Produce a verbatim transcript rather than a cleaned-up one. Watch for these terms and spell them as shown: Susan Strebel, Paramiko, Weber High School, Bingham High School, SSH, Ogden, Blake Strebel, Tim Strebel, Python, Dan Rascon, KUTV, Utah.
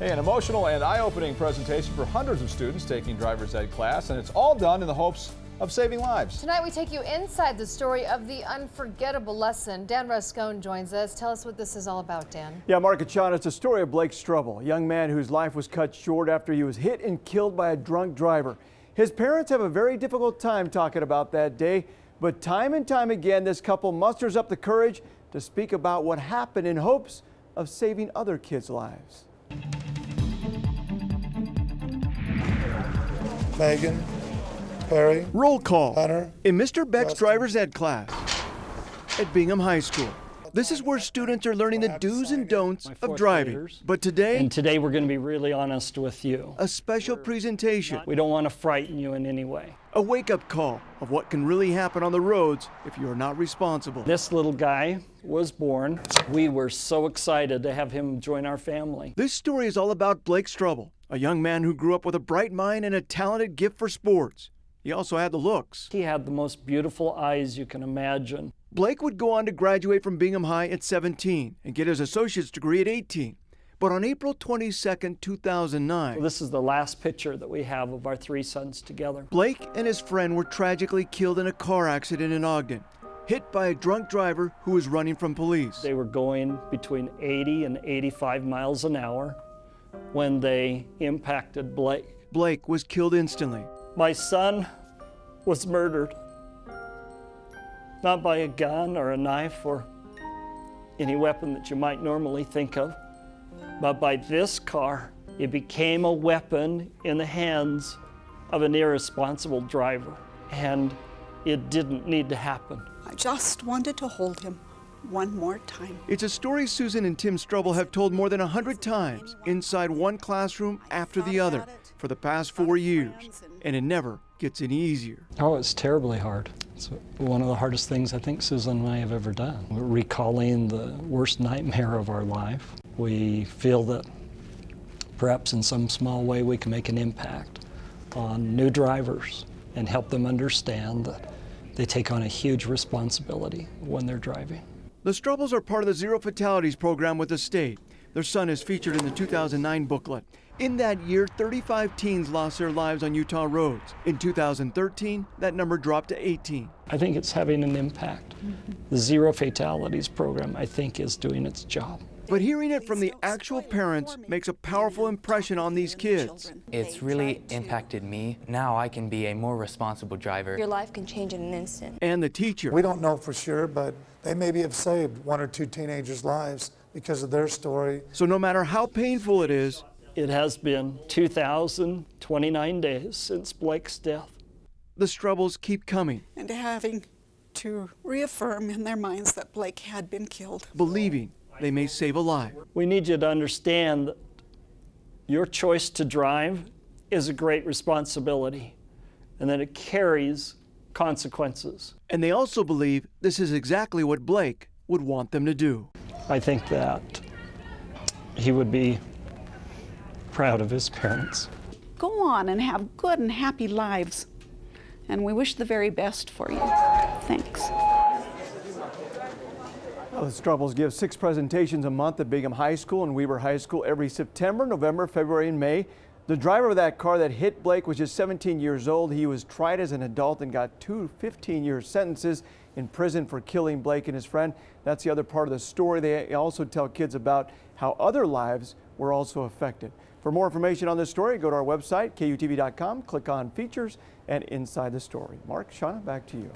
Hey, an emotional and eye-opening presentation for hundreds of students taking driver's ed class, and it's all done in the hopes of saving lives. Tonight we take you inside the story of the unforgettable lesson. Dan Rascon joins us. Tell us what this is all about, Dan. Yeah, Mark and Sean, it's the story of Blake Strebel, a young man whose life was cut short after he was hit and killed by a drunk driver. His parents have a very difficult time talking about that day, but time and time again, this couple musters up the courage to speak about what happened in hopes of saving other kids' lives. Megan. Perry. Roll call Hunter, in Mister Beck's Rascon. driver's ed class at Bingham High School. This is where students are learning the do's and don'ts of driving. Graders. But today, and today we're going to be really honest with you. A special we're presentation. Not, we don't want to frighten you in any way. A wake-up call of what can really happen on the roads if you are not responsible. This little guy was born. We were so excited to have him join our family. This story is all about Blake Strebel, a young man who grew up with a bright mind and a talented gift for sports. He also had the looks. He had the most beautiful eyes you can imagine. Blake would go on to graduate from Bingham High at seventeen and get his associate's degree at eighteen. But on April twenty-second, two thousand nine... Well, this is the last picture that we have of our three sons together. Blake and his friend were tragically killed in a car accident in Ogden, hit by a drunk driver who was running from police. They were going between eighty and eighty-five miles an hour when they impacted Blake. Blake was killed instantly. My son was murdered, not by a gun or a knife or any weapon that you might normally think of, but by this car. It became a weapon in the hands of an irresponsible driver, and it didn't need to happen. I just wanted to hold him one more time. It's a story Susan and Tim Strebel have told more than a hundred times inside one classroom after the other for the past four years, and it never gets any easier. Oh, it's terribly hard. It's one of the hardest things I think Susan and I have ever done. We're recalling the worst nightmare of our life. We feel that perhaps in some small way we can make an impact on new drivers and help them understand that they take on a huge responsibility when they're driving. The Strebels are part of the Zero Fatalities program with the state. Their son is featured in the two thousand nine booklet. In that year, thirty-five teens lost their lives on Utah roads. In two thousand thirteen, that number dropped to eighteen. I think it's having an impact. Mm-hmm. The Zero Fatalities program, I think, is doing its job. But hearing it from the actual parents makes a powerful impression on these kids. It's really impacted me. Now I can be a more responsible driver. Your life can change in an instant. And the teacher. We don't know for sure, but they maybe have saved one or two teenagers' lives because of their story. So no matter how painful it is, it has been two thousand twenty-nine days since Blake's death. The Strebels keep coming. And having to reaffirm in their minds that Blake had been killed. Believing they may save a life. We need you to understand that your choice to drive is a great responsibility and that it carries consequences. And they also believe this is exactly what Blake would want them to do. I think that he would be proud of his parents. Go on and have good and happy lives. And we wish the very best for you. Thanks. The Strebels give six presentations a month at Bingham High School and Weber High School every September, November, February, and May. The driver of that car that hit Blake was just seventeen years old. He was tried as an adult and got two fifteen-year sentences in prison for killing Blake and his friend. That's the other part of the story. They also tell kids about how other lives were also affected. For more information on this story, go to our website, K U T V dot com, click on Features and Inside the Story. Mark, Shauna, back to you.